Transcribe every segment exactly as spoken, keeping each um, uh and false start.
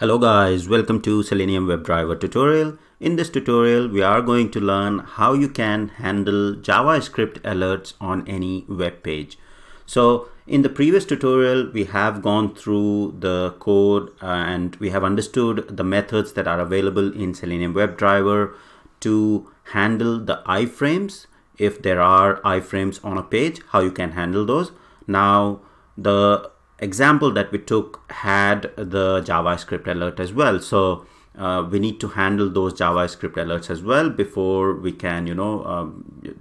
Hello guys, welcome to Selenium WebDriver tutorial. In this tutorial, we are going to learn how you can handle JavaScript alerts on any web page. So in the previous tutorial, we have gone through the code and we have understood the methods that are available in Selenium WebDriver to handle the iframes. If there are iframes on a page, how you can handle those. Now the example that we took had the JavaScript alert as well, so uh, we need to handle those JavaScript alerts as well before we can, you know, um,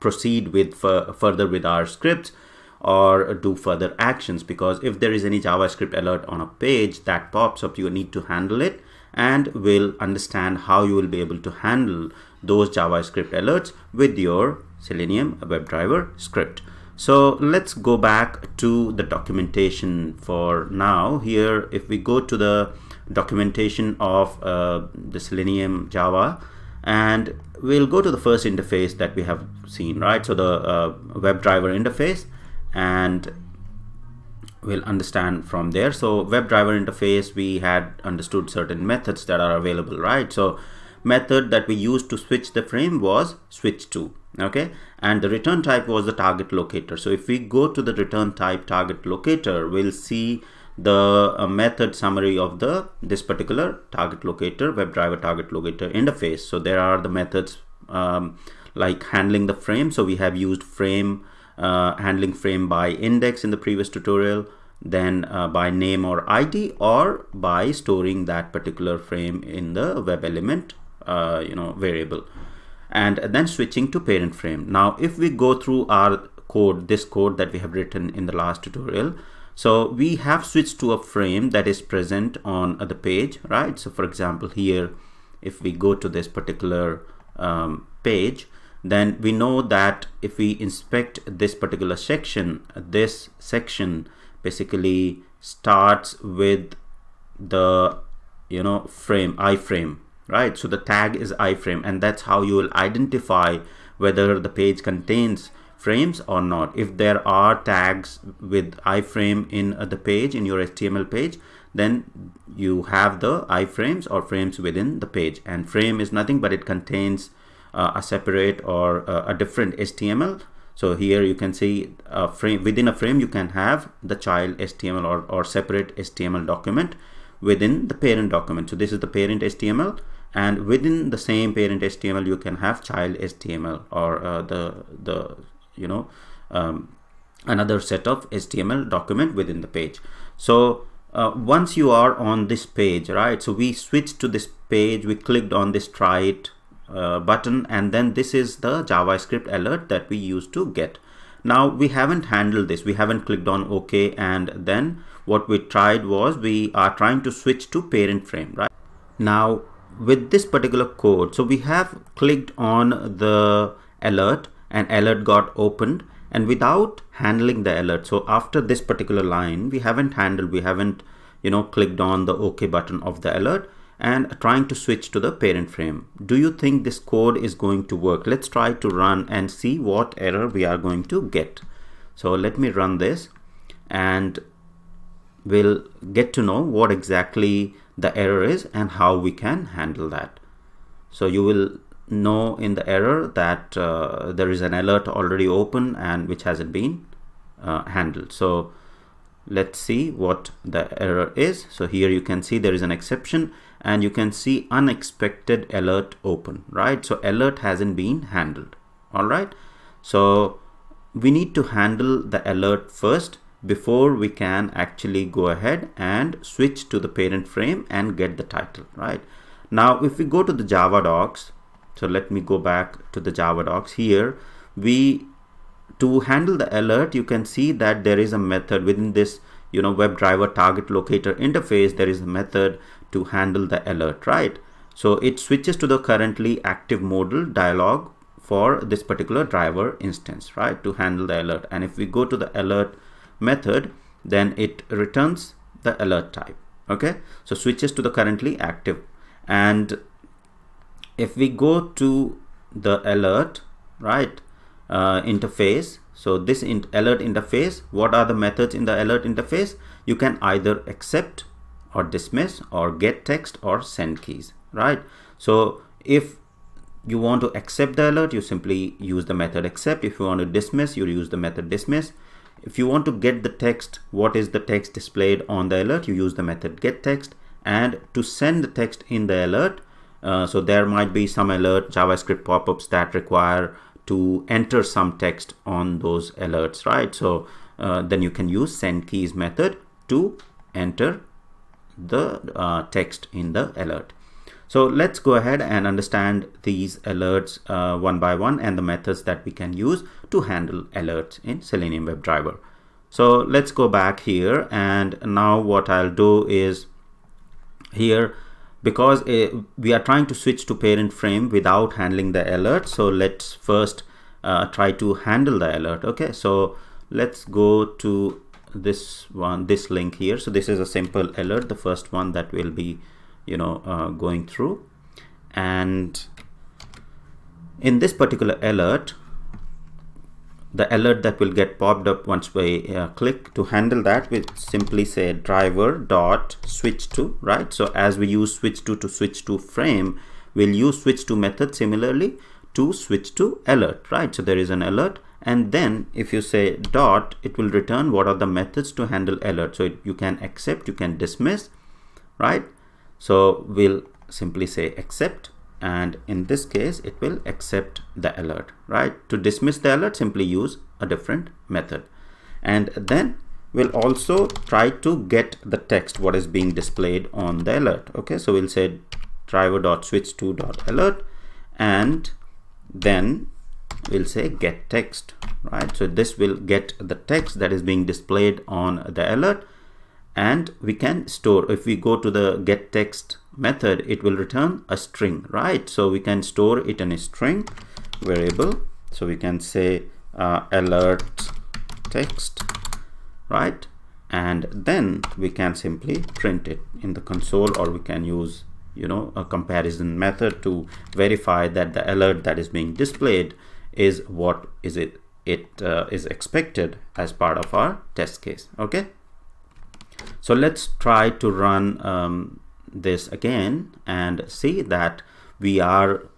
proceed with further with our scripts or do further actions, because if there is any JavaScript alert on a page that pops up, you need to handle it, and we'll understand how you will be able to handle those JavaScript alerts with your Selenium WebDriver script. So let's go back to the documentation for now. Here, if we go to the documentation of uh, the Selenium Java, and we'll go to the first interface that we have seen, right? So the uh, WebDriver interface, and we'll understand from there. So WebDriver interface, we had understood certain methods that are available, right? So method that we used to switch the frame was switchTo. Okay, and the return type was the target locator. So if we go to the return type target locator, we'll see the uh, method summary of the this particular target locator, WebDriver target locator interface. So there are the methods um, like handling the frame. So we have used frame, uh, handling frame by index in the previous tutorial, then uh, by name or I D, or by storing that particular frame in the web element, uh, you know, variable. And then switching to parent frame. Now, if we go through our code, this code that we have written in the last tutorial, so we have switched to a frame that is present on the page, right? So for example, here, if we go to this particular um, page, then we know that if we inspect this particular section, this section basically starts with the, you know, frame, iframe. Right, so the tag is iframe, and that's how you will identify whether the page contains frames or not. If there are tags with iframe in the page, in your H T M L page, then you have the iframes or frames within the page. And frame is nothing but it contains uh, a separate or uh, a different H T M L. So here you can see a frame within a frame, you can have the child H T M L or, or separate H T M L document within the parent document. So this is the parent H T M L, and within the same parent H T M L you can have child H T M L or uh, the the you know um, another set of H T M L document within the page. So uh, once you are on this page, right, so we switched to this page, we clicked on this try it uh, button, and then this is the JavaScript alert that we used to get. Now we haven't handled this, we haven't clicked on OK, and then what we tried was we are trying to switch to parent frame, right? Now with this particular code, so we have clicked on the alert and alert got opened, and without handling the alert. So after this particular line, we haven't handled, we haven't, you know, clicked on the OK button of the alert and trying to switch to the parent frame. Do you think this code is going to work? Let's try to run and see what error we are going to get. So let me run this and we'll get to know what exactly the error is and how we can handle that. So you will know in the error that uh, there is an alert already open and which hasn't been uh, handled. So let's see what the error is. So here you can see there is an exception, and you can see unexpected alert open, right? So alert hasn't been handled. All right, so we need to handle the alert first before we can actually go ahead and switch to the parent frame and get the title, right? Now if we go to the Java docs, so let me go back to the Java docs. Here we, to handle the alert, you can see that there is a method within this, you know, WebDriver target locator interface. There is a method to handle the alert, right? So it switches to the currently active modal dialog for this particular driver instance, right, to handle the alert. And if we go to the alert method, then it returns the alert type. Okay, so switches to the currently active. And if we go to the alert, right, Uh, interface, so this in alert interface, what are the methods in the alert interface? You can either accept or dismiss or getText or sendKeys, right? So if you want to accept the alert, you simply use the method accept. If you want to dismiss, you use the method dismiss. If you want to get the text, what is the text displayed on the alert, you use the method getText. And to send the text in the alert, uh, so there might be some alert JavaScript pop-ups that require to enter some text on those alerts, right? So uh, then you can use sendKeys method to enter the uh, text in the alert. So let's go ahead and understand these alerts uh, one by one and the methods that we can use to handle alerts in Selenium WebDriver. So let's go back here, and now what I'll do is here, because uh, we are trying to switch to parent frame without handling the alert. So let's first uh, try to handle the alert. Okay, so let's go to this one, this link here. So this is a simple alert, the first one that will be you know uh, going through, and in this particular alert, the alert that will get popped up once we uh, click to handle that, we simply say driver dot switch to, right? So as we use switch to to switch to frame, we'll use switch to method similarly to switch to alert, right? So there is an alert, and then if you say dot, it will return what are the methods to handle alert. So it, you can accept, you can dismiss, right? So we'll simply say accept, and in this case it will accept the alert, right? To dismiss the alert, simply use a different method, and then we'll also try to get the text what is being displayed on the alert. Okay, so we'll say driver.switchTo.alert, and then we'll say get text, right? So this will get the text that is being displayed on the alert, and we can store, if we go to the get text method, it will return a string, right? So we can store it in a string variable. So we can say uh, alert text, right? And then we can simply print it in the console, or we can use you know a comparison method to verify that the alert that is being displayed is what is it it uh, is expected as part of our test case. Okay, so let's try to run um, this again and see that we are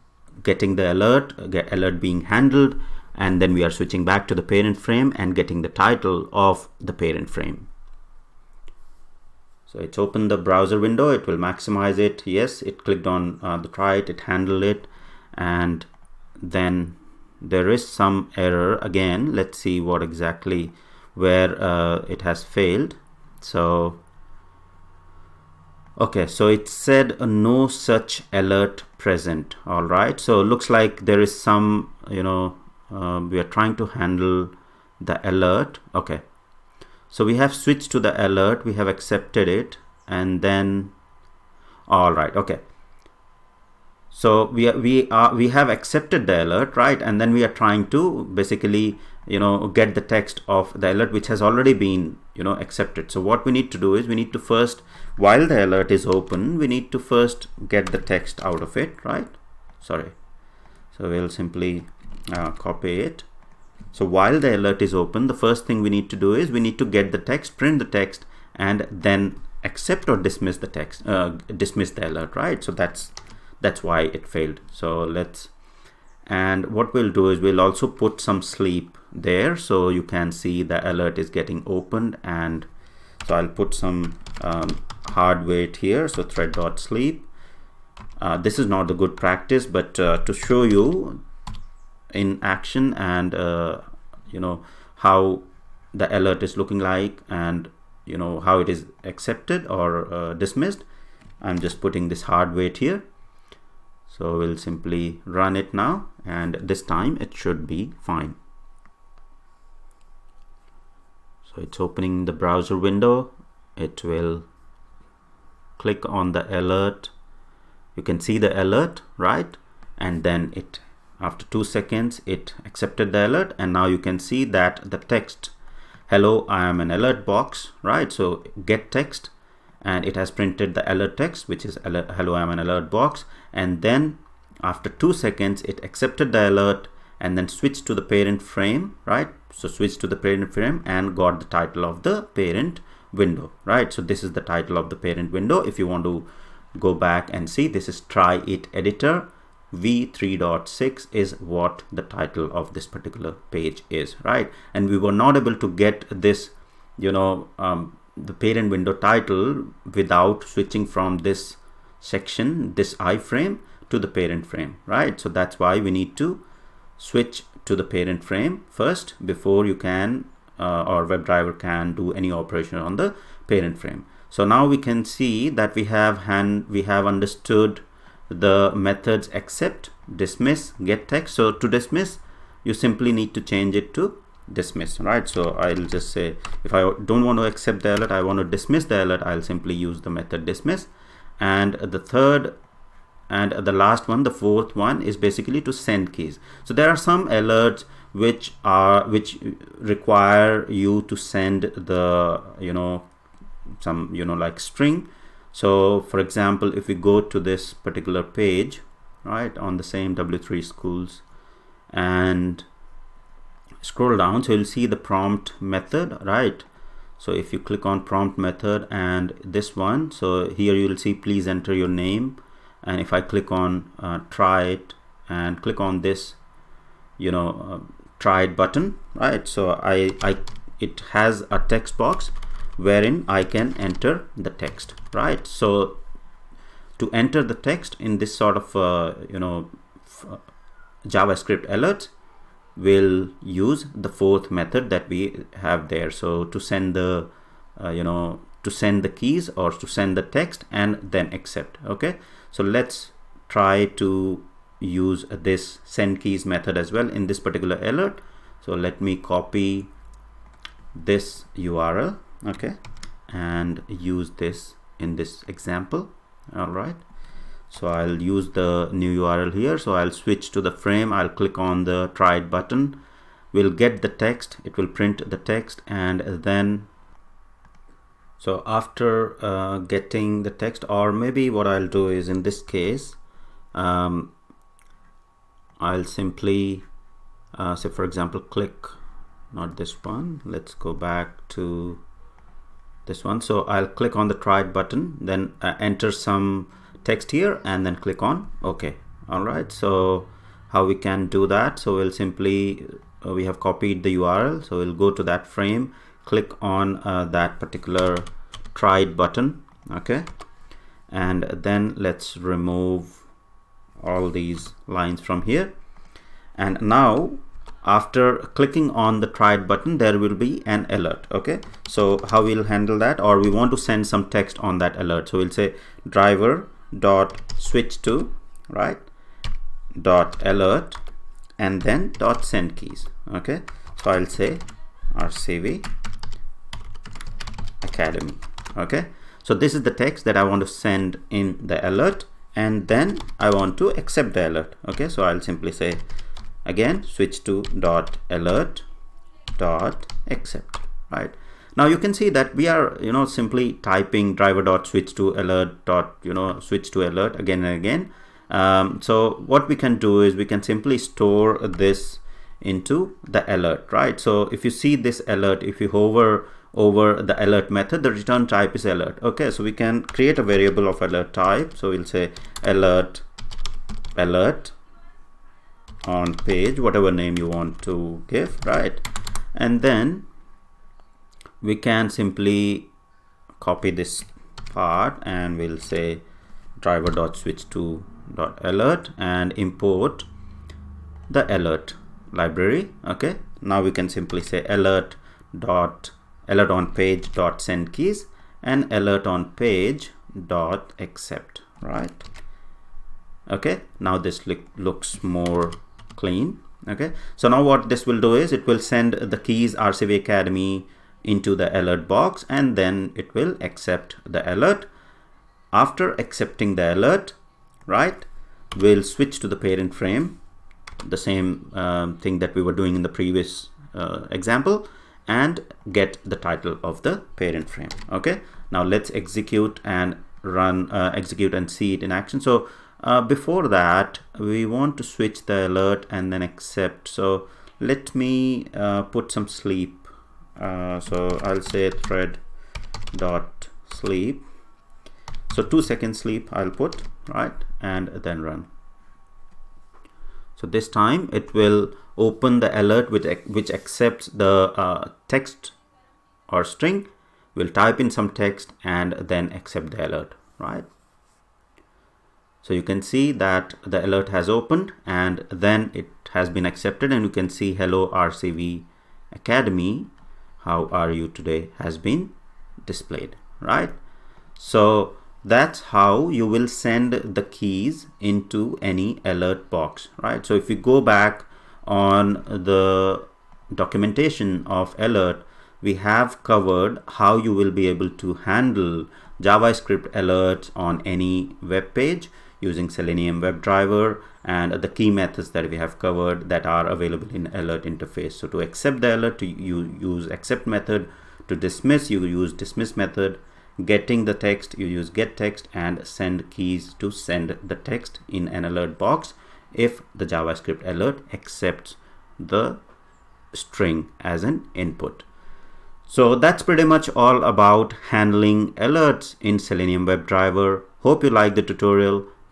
getting the alert, get alert being handled, and then we are switching back to the parent frame and getting the title of the parent frame. So it's opened the browser window, it will maximize it. Yes, it clicked on uh, the try it, it handled it, and then there is some error again. Let's see what exactly where uh, it has failed. So okay, so it said uh, no such alert present. All right, so it looks like there is some you know uh, we are trying to handle the alert. Okay, so we have switched to the alert, we have accepted it, and then all right, okay, so we are, we are we have accepted the alert, right? And then we are trying to basically you know get the text of the alert which has already been you know accepted. So what we need to do is we need to first, while the alert is open, we need to first get the text out of it, right? Sorry, so we'll simply uh, copy it. So while the alert is open, the first thing we need to do is we need to get the text, print the text, and then accept or dismiss the text, uh, dismiss the alert, right? So that's that's why it failed. So let's, and what we'll do is we'll also put some sleep there, so you can see the alert is getting opened. And so I'll put some um, hard weight here, so thread.sleep. Uh, this is not a good practice, but uh, to show you in action and uh, you know how the alert is looking like, and you know how it is accepted or uh, dismissed, I'm just putting this hard weight here. So we'll simply run it now, and this time it should be fine. So it's opening the browser window, it will click on the alert, you can see the alert, right? And then it, after two seconds, it accepted the alert, and now you can see that the text, hello, I am an alert box, right? So get text, and it has printed the alert text, which is alert, hello, I'm an alert box. And then after two seconds, it accepted the alert and then switched to the parent frame, right? So switched to the parent frame and got the title of the parent window, right? So this is the title of the parent window. If you want to go back and see, this is try it editor. V three point six is what the title of this particular page is, right? And we were not able to get this, you know, um, the parent window title without switching from this section, this iframe to the parent frame, right? So that's why we need to switch to the parent frame first before you can uh, or WebDriver can do any operation on the parent frame. So now we can see that we have hand we have understood the methods accept, dismiss, getText. So to dismiss, you simply need to change it to dismiss, right? So I'll just say, if I don't want to accept the alert, I want to dismiss the alert, I'll simply use the method dismiss. And the third and the last one, the fourth one, is basically to send keys. So there are some alerts which are which require you to send the, you know, some, you know, like string. So for example, if we go to this particular page, right, on the same W three schools and scroll down, so you'll see the prompt method, right? So if you click on prompt method and this one, so here you will see please enter your name. And if I click on uh, try it and click on this, you know, uh, try it button, right? So I, I, it has a text box wherein I can enter the text, right? So to enter the text in this sort of, uh, you know, JavaScript alert, we'll use the fourth method that we have there. So to send the, uh, you know, to send the keys or to send the text and then accept. Okay, so let's try to use this send keys method as well in this particular alert. So let me copy this U R L, okay, and use this in this example. All right, so I'll use the new U R L here. So I'll switch to the frame, I'll click on the try it button, we'll get the text, it will print the text. And then, so after uh, getting the text, or maybe what I'll do is in this case, um, I'll simply uh, say, for example, click, not this one, let's go back to this one. So I'll click on the try it button, then uh, enter some text here and then click on OK. All right, so how we can do that? So we'll simply, uh, we have copied the U R L. So we'll go to that frame, click on uh, that particular try it button. Okay, and then let's remove all these lines from here. And now after clicking on the try it button, there will be an alert. Okay, so how we'll handle that, or we want to send some text on that alert. So we'll say driver dot switch to, right, dot alert, and then dot send keys. Okay, so I'll say R C V Academy. Okay, so this is the text that I want to send in the alert, and then I want to accept the alert. Okay, so I'll simply say again switch to dot alert dot accept. Right, now you can see that we are, you know, simply typing driver dot switch to alert dot, you know, switch to alert again and again. Um, so what we can do is we can simply store this into the alert, right? So if you see this alert, if you hover over the alert method, the return type is alert. Okay, so we can create a variable of alert type. So we'll say alert alert on page, whatever name you want to give, right? And then we can simply copy this part and we'll say driver dot switch to dot alert and import the alert library. Okay, now we can simply say alert dot alert on page dot send keys and alert on page dot accept, right? Okay, now this look, looks more clean. Okay, so now what this will do is it will send the keys R C V Academy into the alert box, and then it will accept the alert. After accepting the alert, right, we'll switch to the parent frame, the same um, thing that we were doing in the previous uh, example, and get the title of the parent frame. Okay, now let's execute and run, uh, execute and see it in action. So uh, before that, we want to switch the alert and then accept. So let me uh, put some sleep. Uh, so I'll say thread dot sleep, so two seconds sleep I'll put, right, and then run. So this time it will open the alert which, which accepts the uh, text or string. We'll type in some text and then accept the alert, right? So you can see that the alert has opened and then it has been accepted, and you can see hello R C V Academy, how are you today has been displayed, right? So that's how you will send the keys into any alert box, right? So if you go back on the documentation of alert, we have covered how you will be able to handle JavaScript alerts on any web page using Selenium WebDriver, and the key methods that we have covered that are available in alert interface. So to accept the alert, you use accept method. To dismiss, you use dismiss method. Getting the text, you use getText, and send keys to send the text in an alert box if the JavaScript alert accepts the string as an input. So that's pretty much all about handling alerts in Selenium WebDriver. Hope you liked the tutorial.